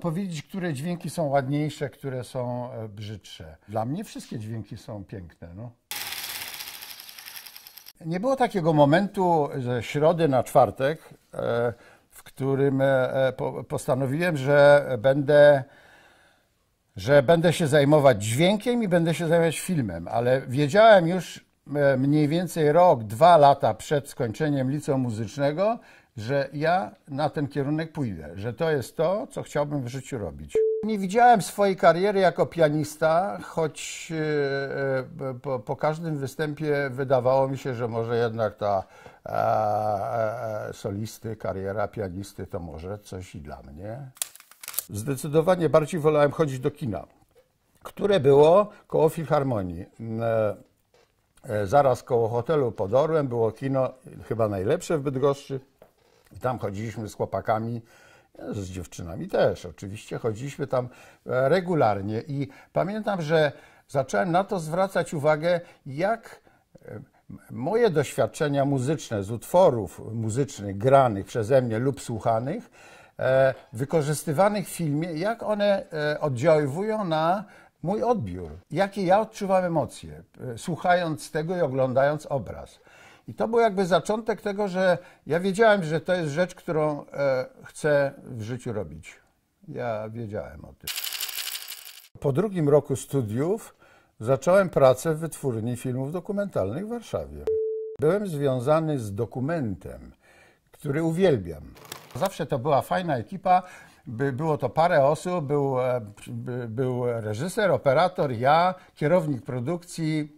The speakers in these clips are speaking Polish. trudno powiedzieć, które dźwięki są ładniejsze, które są brzydsze. Dla mnie wszystkie dźwięki są piękne. No. Nie było takiego momentu ze środy na czwartek, w którym postanowiłem, że będę się zajmować dźwiękiem i będę się zajmować filmem, ale wiedziałem już mniej więcej rok, 2 lata przed skończeniem liceum muzycznego, że ja na ten kierunek pójdę, że to jest to, co chciałbym w życiu robić. Nie widziałem swojej kariery jako pianista, choć po każdym występie wydawało mi się, że może jednak ta kariera pianisty to może coś i dla mnie. Zdecydowanie bardziej wolałem chodzić do kina, które było koło Filharmonii. Zaraz koło hotelu pod Orłem było kino, chyba najlepsze w Bydgoszczy. I tam chodziliśmy z chłopakami, z dziewczynami też oczywiście, chodziliśmy tam regularnie. I pamiętam, że zacząłem na to zwracać uwagę, jak moje doświadczenia muzyczne z utworów muzycznych granych przeze mnie lub słuchanych, wykorzystywanych w filmie, jak one oddziaływują na mój odbiór, jakie ja odczuwam emocje, słuchając tego i oglądając obraz. I to był jakby zaczątek tego, że ja wiedziałem, że to jest rzecz, którą chcę w życiu robić. Ja wiedziałem o tym. Po 2. roku studiów zacząłem pracę w Wytwórni Filmów Dokumentalnych w Warszawie. Byłem związany z dokumentem, który uwielbiam. Zawsze to była fajna ekipa, było to parę osób, był reżyser, operator, ja, kierownik produkcji,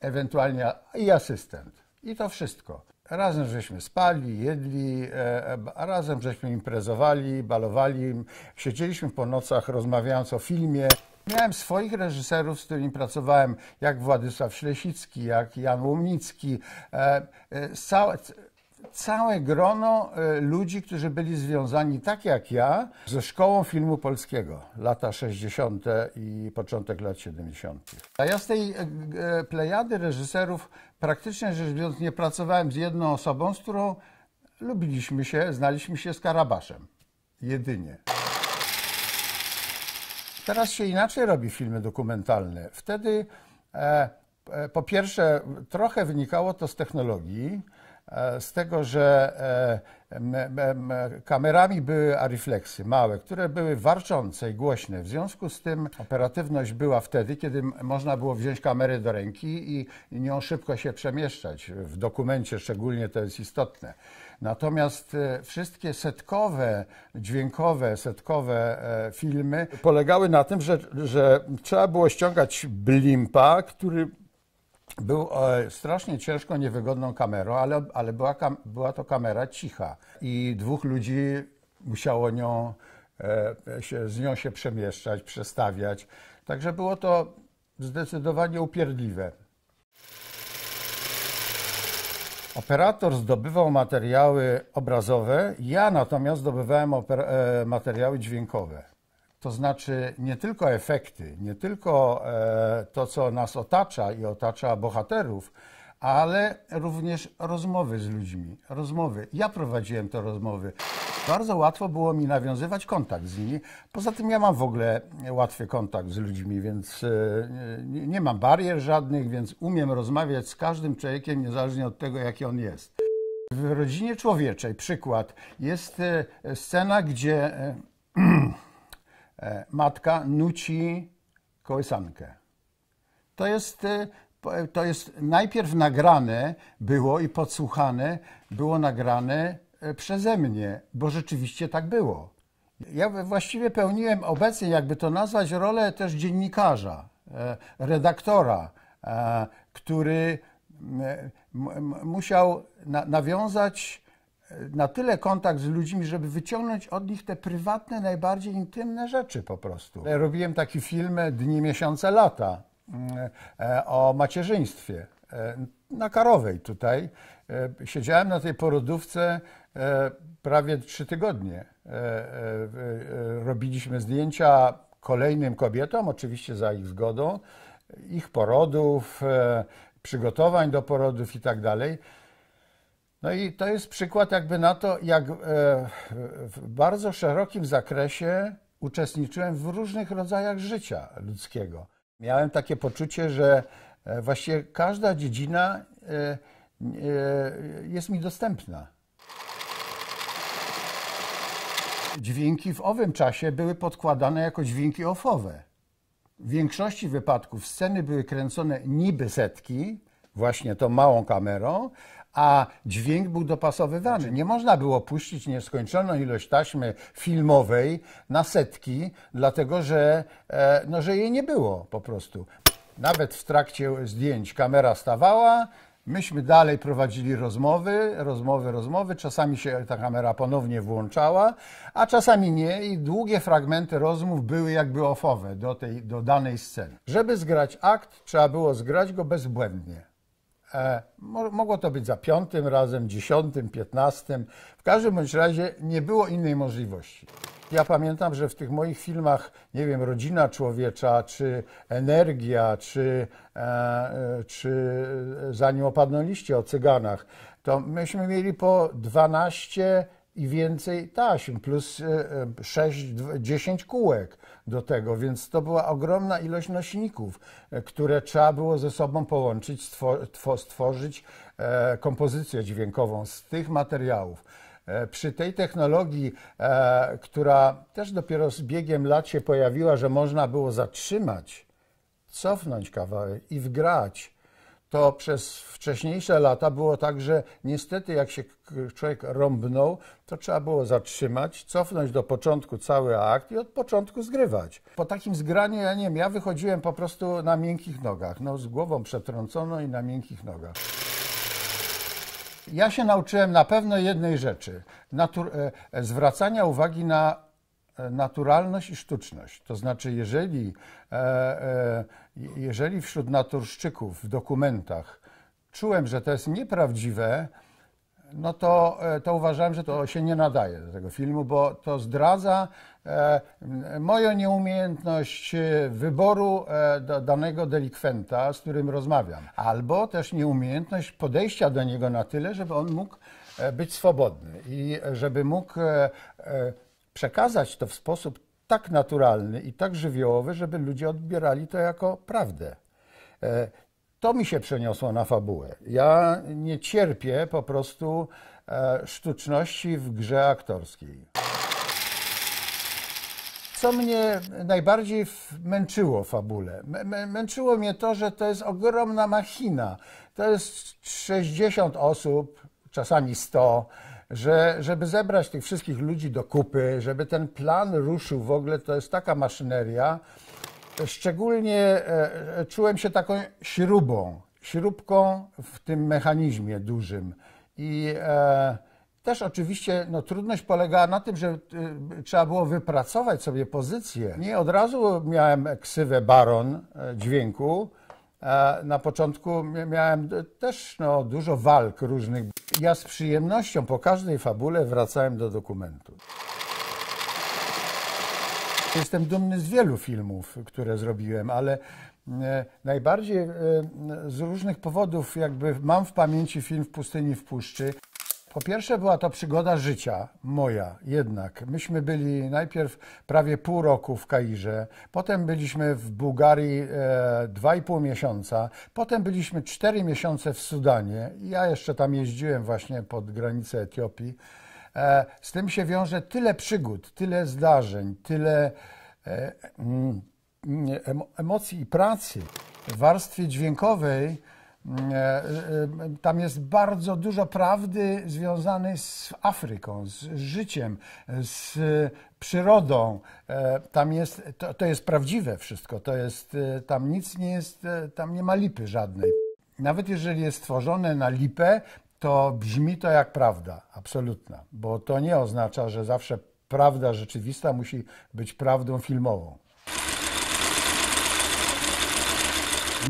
ewentualnie i asystent. I to wszystko. Razem żeśmy spali, jedli, razem żeśmy imprezowali, balowali, siedzieliśmy po nocach rozmawiając o filmie. Miałem swoich reżyserów, z którymi pracowałem, jak Władysław Ślesicki, jak Jan Łomicki, całe grono ludzi, którzy byli związani, tak jak ja, ze Szkołą Filmu Polskiego, lata 60. i początek lat 70. A ja z tej plejady reżyserów praktycznie rzecz biorąc nie pracowałem z jedną osobą, z którą lubiliśmy się, znaliśmy się z Karabaszem. Jedynie. Teraz się inaczej robi filmy dokumentalne. Wtedy po pierwsze trochę wynikało to z technologii, z tego, że kamerami były arifleksy małe, które były warczące i głośne. W związku z tym operatywność była wtedy, kiedy można było wziąć kamerę do ręki i nią szybko się przemieszczać. W dokumencie szczególnie to jest istotne. Natomiast wszystkie setkowe filmy polegały na tym, że trzeba było ściągać blimpa, który był strasznie ciężko niewygodną kamerą, ale była to kamera cicha i 2 ludzi musiało z nią się przemieszczać, przestawiać. Także było to zdecydowanie upierdliwe. Operator zdobywał materiały obrazowe, ja natomiast zdobywałem materiały dźwiękowe. To znaczy nie tylko efekty, nie tylko to, co nas otacza i otacza bohaterów, ale również rozmowy z ludźmi. Rozmowy. Ja prowadziłem te rozmowy. Bardzo łatwo było mi nawiązywać kontakt z nimi. Poza tym ja mam w ogóle łatwy kontakt z ludźmi, więc nie mam barier żadnych, więc umiem rozmawiać z każdym człowiekiem, niezależnie od tego, jaki on jest. W Rodzinie Człowieczej, przykład, jest scena, gdzie matka nuci kołysankę. To jest najpierw nagrane było i podsłuchane było nagrane przeze mnie, bo rzeczywiście tak było. Ja właściwie pełniłem obecnie, jakby to nazwać, rolę też dziennikarza, redaktora, który musiał nawiązać na tyle kontakt z ludźmi, żeby wyciągnąć od nich te prywatne, najbardziej intymne rzeczy po prostu. Robiłem taki film Dni, miesiące, lata o macierzyństwie. Na Karowej tutaj. Siedziałem na tej porodówce prawie 3 tygodnie. Robiliśmy zdjęcia kolejnym kobietom, oczywiście za ich zgodą, ich porodów, przygotowań do porodów i tak dalej. No i to jest przykład jakby na to, jak w bardzo szerokim zakresie uczestniczyłem w różnych rodzajach życia ludzkiego. Miałem takie poczucie, że właściwie każda dziedzina jest mi dostępna. Dźwięki w owym czasie były podkładane jako dźwięki ofowe. W większości wypadków sceny były kręcone niby setki, właśnie tą małą kamerą, a dźwięk był dopasowywany. Nie można było puścić nieskończoną ilość taśmy filmowej na setki, dlatego że, no, że jej nie było po prostu. Nawet w trakcie zdjęć kamera stawała, myśmy dalej prowadzili rozmowy. Czasami się ta kamera ponownie włączała, a czasami nie i długie fragmenty rozmów były jakby ofowe do danej sceny. Żeby zgrać akt, trzeba było zgrać go bezbłędnie. Mogło to być za 5. razem, 10., 15. W każdym bądź razie nie było innej możliwości. Ja pamiętam, że w tych moich filmach, nie wiem, Rodzina Człowiecza, czy Energia, czy Zanim opadną liście o cyganach, to myśmy mieli po 12 i więcej taśm, plus 6-10 kółek do tego, więc to była ogromna ilość nośników, które trzeba było ze sobą połączyć, stworzyć kompozycję dźwiękową z tych materiałów. Przy tej technologii, która też dopiero z biegiem lat się pojawiła, że można było zatrzymać, cofnąć kawałek i wgrać, to przez wcześniejsze lata było tak, że niestety jak się człowiek rąbnął, to trzeba było zatrzymać, cofnąć do początku cały akt i od początku zgrywać. Po takim zgraniu, ja nie wiem, ja wychodziłem po prostu na miękkich nogach, no z głową przetrąconą i na miękkich nogach. Ja się nauczyłem na pewno jednej rzeczy, zwracania uwagi na naturalność i sztuczność. To znaczy, jeżeli wśród naturszczyków w dokumentach czułem, że to jest nieprawdziwe, no to uważałem, że to się nie nadaje do tego filmu, bo to zdradza moją nieumiejętność wyboru danego delikwenta, z którym rozmawiam. Albo też nieumiejętność podejścia do niego na tyle, żeby on mógł być swobodny i żeby mógł przekazać to w sposób tak naturalny i tak żywiołowy, żeby ludzie odbierali to jako prawdę. To mi się przeniosło na fabułę. Ja nie cierpię po prostu sztuczności w grze aktorskiej. Co mnie najbardziej męczyło w fabule? Męczyło mnie to, że to jest ogromna machina. To jest 60 osób, czasami 100, żeby zebrać tych wszystkich ludzi do kupy, żeby ten plan ruszył w ogóle, to jest taka maszyneria. Szczególnie czułem się taką śrubką w tym mechanizmie dużym. I też oczywiście no, trudność polegała na tym, że trzeba było wypracować sobie pozycję. Nie od razu miałem ksywę baron dźwięku. Na początku miałem też no, dużo walk różnych. Ja z przyjemnością po każdej fabule wracałem do dokumentu. Jestem dumny z wielu filmów, które zrobiłem, ale najbardziej z różnych powodów jakby mam w pamięci film W Pustyni w Puszczy. Po pierwsze była to przygoda życia moja jednak. Myśmy byli najpierw prawie pół roku w Kairze, potem byliśmy w Bułgarii 2,5 miesiąca, potem byliśmy 4 miesiące w Sudanie. Ja jeszcze tam jeździłem właśnie pod granicę Etiopii. Z tym się wiąże tyle przygód, tyle zdarzeń, tyle emocji i pracy. W warstwie dźwiękowej tam jest bardzo dużo prawdy związanej z Afryką, z życiem, z przyrodą. Tam jest, to jest prawdziwe wszystko, to jest, tam nic nie jest, tam nie ma lipy żadnej. Nawet jeżeli jest stworzone na lipę, to brzmi to jak prawda absolutna, bo to nie oznacza, że zawsze prawda rzeczywista musi być prawdą filmową.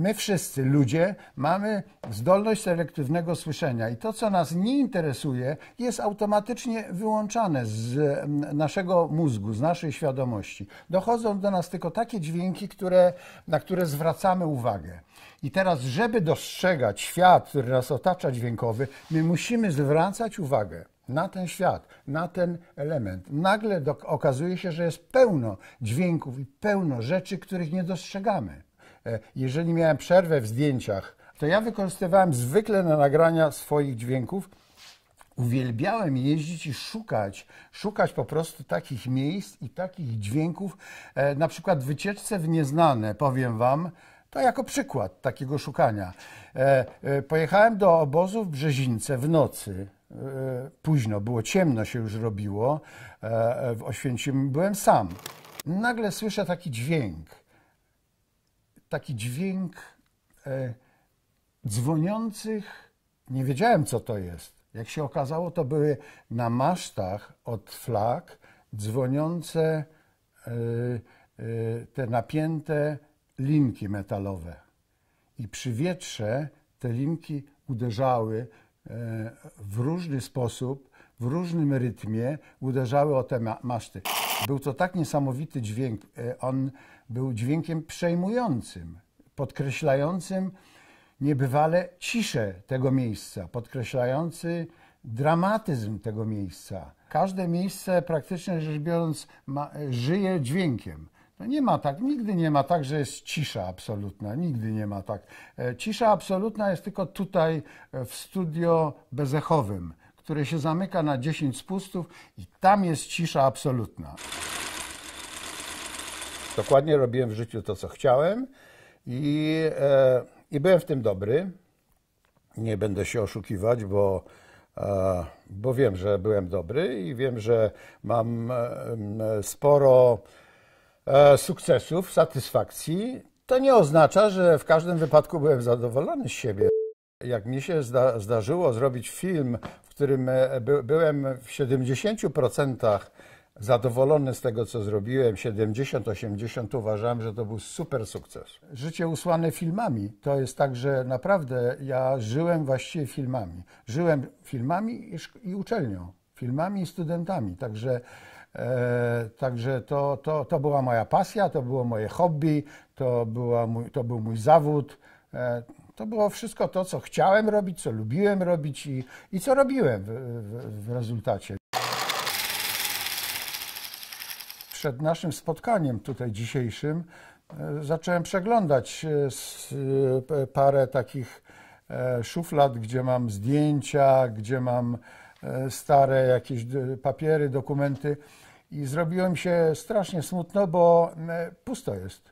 My wszyscy, ludzie, mamy zdolność selektywnego słyszenia i to, co nas nie interesuje, jest automatycznie wyłączane z naszego mózgu, z naszej świadomości. Dochodzą do nas tylko takie dźwięki, na które zwracamy uwagę. I teraz, żeby dostrzegać świat, który nas otacza dźwiękowy, my musimy zwracać uwagę na ten świat, na ten element. Nagle okazuje się, że jest pełno dźwięków i pełno rzeczy, których nie dostrzegamy. Jeżeli miałem przerwę w zdjęciach, to ja wykorzystywałem zwykle na nagrania swoich dźwięków. Uwielbiałem jeździć i szukać po prostu takich miejsc i takich dźwięków. Na przykład w Wycieczce w Nieznane, powiem wam, to jako przykład takiego szukania. Pojechałem do obozu w Brzezince w nocy. Późno było, ciemno się już robiło. W Oświęcimiu byłem sam. Nagle słyszę taki dźwięk. Taki dźwięk dzwoniących. Nie wiedziałem, co to jest. Jak się okazało, to były na masztach od flag dzwoniące te napięte linki metalowe. I przy wietrze te linki uderzały w różny sposób, w różnym rytmie, uderzały o te maszty. Był to tak niesamowity dźwięk. On był dźwiękiem przejmującym, podkreślającym niebywale ciszę tego miejsca, podkreślający dramatyzm tego miejsca. Każde miejsce, praktycznie rzecz biorąc, żyje dźwiękiem. No nie ma tak, nigdy nie ma tak, że jest cisza absolutna, nigdy nie ma tak. Cisza absolutna jest tylko tutaj w studio bezechowym, które się zamyka na 10 spustów i tam jest cisza absolutna. Dokładnie robiłem w życiu to, co chciałem i byłem w tym dobry. Nie będę się oszukiwać, bo wiem, że byłem dobry i wiem, że mam sporo sukcesów, satysfakcji. To nie oznacza, że w każdym wypadku byłem zadowolony z siebie. Jak mi się zdarzyło zrobić film, w którym byłem w 70% zadowolony z tego, co zrobiłem, 70-80% uważałem, że to był super sukces. Życie usłane filmami, to jest tak, że naprawdę ja żyłem właściwie filmami. Żyłem filmami i uczelnią, filmami i studentami, także to była moja pasja, to było moje hobby, to był mój zawód. To było wszystko to, co chciałem robić, co lubiłem robić i co robiłem w rezultacie. Przed naszym spotkaniem tutaj dzisiejszym zacząłem przeglądać parę takich szuflad, gdzie mam zdjęcia, gdzie mam stare jakieś papiery, dokumenty i zrobiło mi się strasznie smutno, bo pusto jest.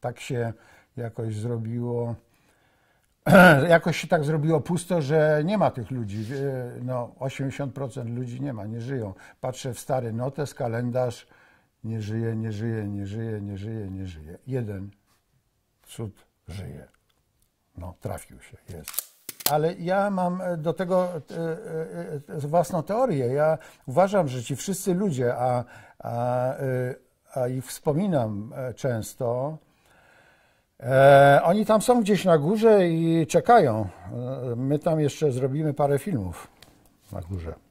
Tak się jakoś zrobiło, pusto, że nie ma tych ludzi. No, 80% ludzi nie ma, nie żyją. Patrzę w stary notes, kalendarz, nie żyje. Jeden cud żyje. No, trafił się, jest. Ale ja mam do tego własną teorię. Ja uważam, że ci wszyscy ludzie, a ich wspominam często, oni tam są gdzieś na górze i czekają. My tam jeszcze zrobimy parę filmów na górze.